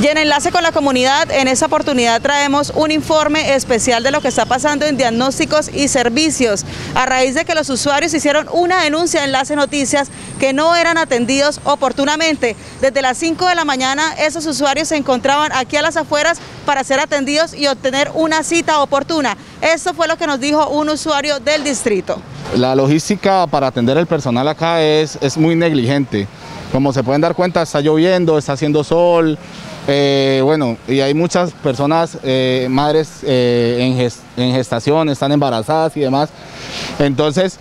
Y en Enlace con la Comunidad, en esta oportunidad traemos un informe especial de lo que está pasando en diagnósticos y servicios, a raíz de que los usuarios hicieron una denuncia a Enlace Noticias que no eran atendidos oportunamente. Desde las 5 de la mañana esos usuarios se encontraban aquí a las afueras para ser atendidos y obtener una cita oportuna. Esto fue lo que nos dijo un usuario del distrito. La logística para atender el personal acá es muy negligente. Como se pueden dar cuenta, está lloviendo, está haciendo sol, bueno, y hay muchas personas, madres en gestación, están embarazadas y demás. Entonces,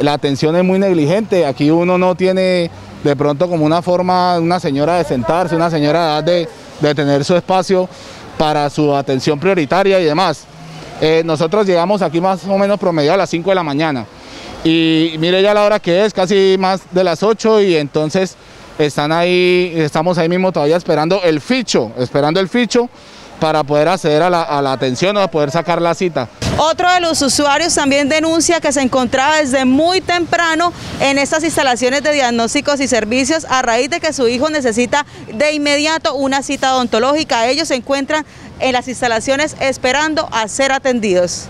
la atención es muy negligente. Aquí uno no tiene de pronto como una forma, una señora de sentarse, una señora de tener su espacio para su atención prioritaria y demás. Nosotros llegamos aquí más o menos promedio a las 5 de la mañana. Y mire ya la hora que es, casi más de las 8, y entonces estamos ahí mismo todavía esperando el ficho, para poder acceder a la atención o a poder sacar la cita. Otro de los usuarios también denuncia que se encontraba desde muy temprano en estas instalaciones de diagnósticos y servicios a raíz de que su hijo necesita de inmediato una cita odontológica. Ellos se encuentran en las instalaciones esperando a ser atendidos.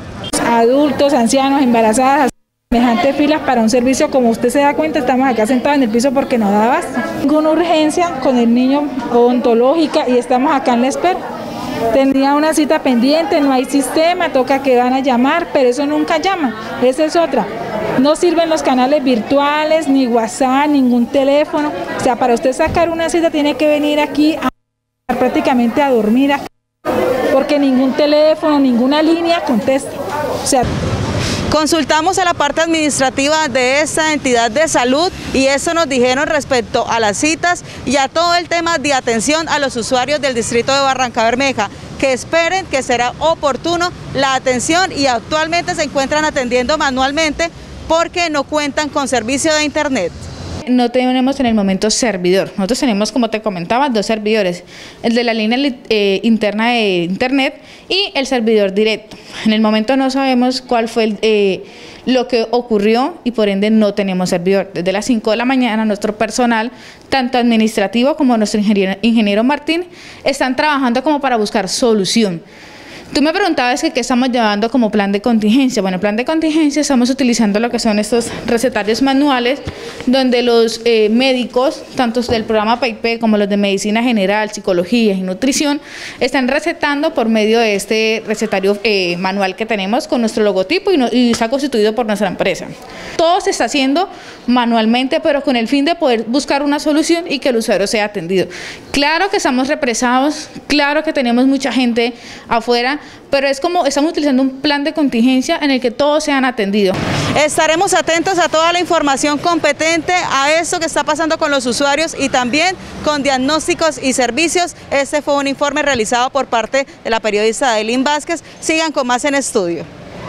Adultos, ancianos, embarazadas, semejantes filas para un servicio. Como usted se da cuenta, estamos acá sentados en el piso porque no da abasto. Ninguna urgencia con el niño odontológica y estamos acá en la espera. Tenía una cita pendiente, no hay sistema, toca que van a llamar, pero eso nunca llama, esa es otra. No sirven los canales virtuales, ni WhatsApp, ningún teléfono. O sea, para usted sacar una cita tiene que venir aquí prácticamente a dormir, aquí, porque ningún teléfono, ninguna línea contesta. O sea, consultamos a la parte administrativa de esta entidad de salud y eso nos dijeron respecto a las citas y a todo el tema de atención a los usuarios del distrito de Barrancabermeja, que esperen que será oportuno la atención, y actualmente se encuentran atendiendo manualmente porque no cuentan con servicio de internet. No tenemos en el momento servidor. Nosotros tenemos, como te comentaba, dos servidores, el de la línea interna de internet y el servidor directo. En el momento no sabemos cuál fue lo que ocurrió y por ende no tenemos servidor. Desde las 5 de la mañana nuestro personal, tanto administrativo como nuestro ingeniero Martín, están trabajando como para buscar solución. Tú me preguntabas que qué estamos llevando como plan de contingencia. Bueno, en plan de contingencia estamos utilizando lo que son estos recetarios manuales, donde los médicos, tanto del programa PAIP como los de Medicina General, Psicología y Nutrición, están recetando por medio de este recetario manual que tenemos con nuestro logotipo y está constituido por nuestra empresa. Todo se está haciendo manualmente, pero con el fin de poder buscar una solución y que el usuario sea atendido. Claro que estamos represados, claro que tenemos mucha gente afuera, pero es como estamos utilizando un plan de contingencia en el que todos sean atendidos. Estaremos atentos a toda la información competente a eso que está pasando con los usuarios y también con diagnósticos y servicios. Este fue un informe realizado por parte de la periodista Aileen Vázquez. Sigan con más en estudio.